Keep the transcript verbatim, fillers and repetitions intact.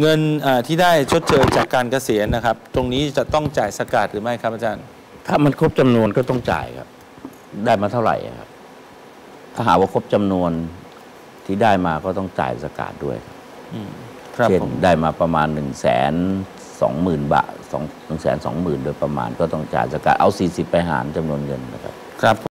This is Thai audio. เงินที่ได้ชดเชยจากการเกษียณนะครับตรงนี้จะต้องจ่ายสกัดหรือไม่ครับอาจารย์ถ้ามันครบจำนวนก็ต้องจ่ายครับได้มาเท่าไหร่ครับถ้าหาว่าครบจำนวนที่ได้มาก็ต้องจ่ายสกัดด้วยครับเช่นได้มาประมาณหนึ่งแสนสองหมื่นบาทสองหนึ่งแสนสองหมื่นโดยประมาณก็ต้องจ่ายสกัดเอาสี่สิบไปหารจำนวนเงินนะครับครับ